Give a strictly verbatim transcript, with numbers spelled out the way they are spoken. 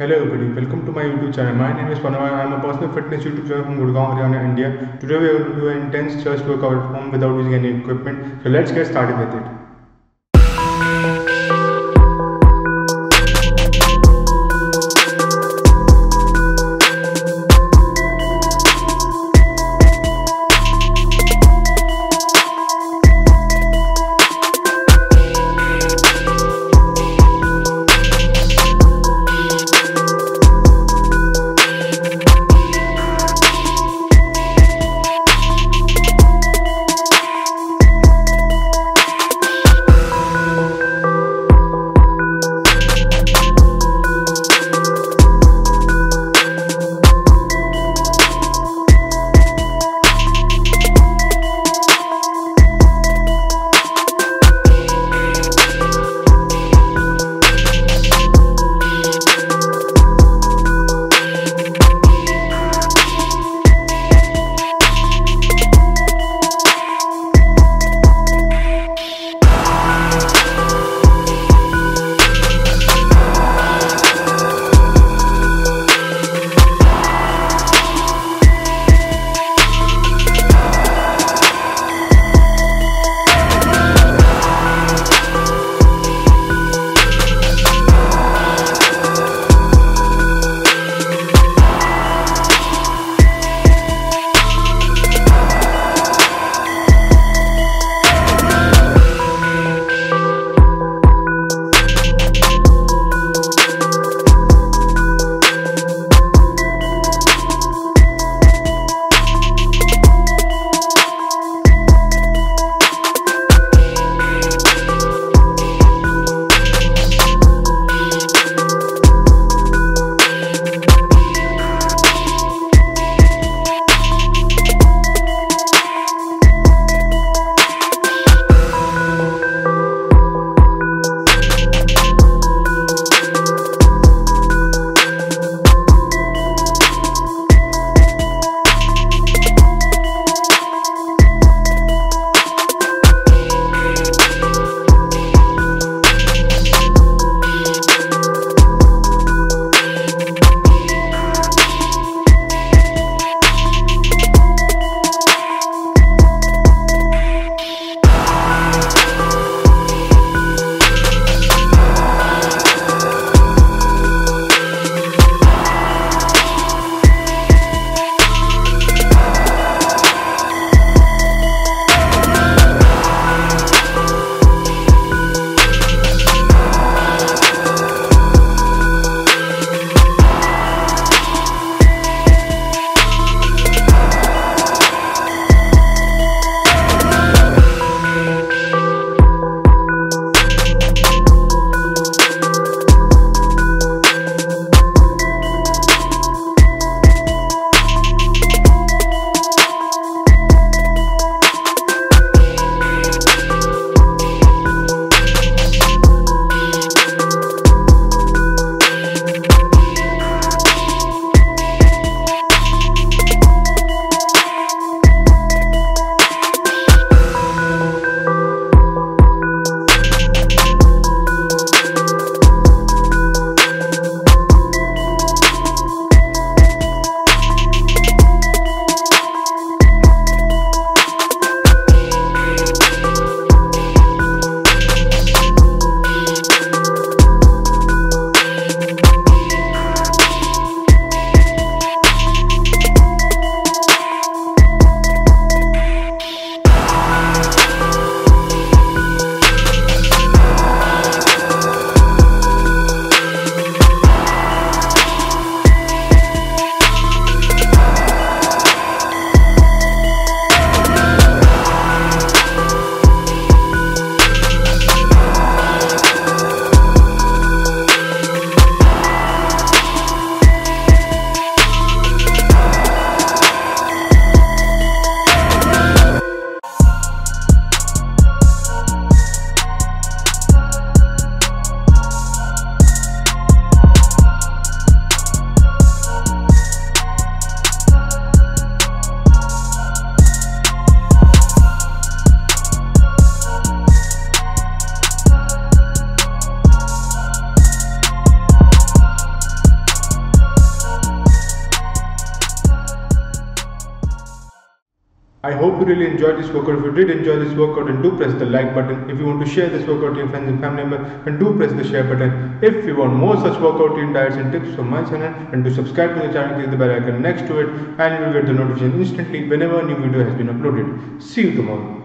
Hello everybody, welcome to my YouTube channel. My name is Pranav Anand. I am a personal fitness YouTube channel from Gurgaon, Haryana, India. Today we are going to do an intense chest workout at home without using any equipment. So let's get started with it. I hope you really enjoyed this workout. If you did enjoy this workout, then do press the like button. If you want to share this workout to your friends and family members, then do press the share button. If you want more such workout routine diets and tips from my channel, then do subscribe to the channel, click the bell icon next to it, and you will get the notification instantly whenever a new video has been uploaded. See you tomorrow.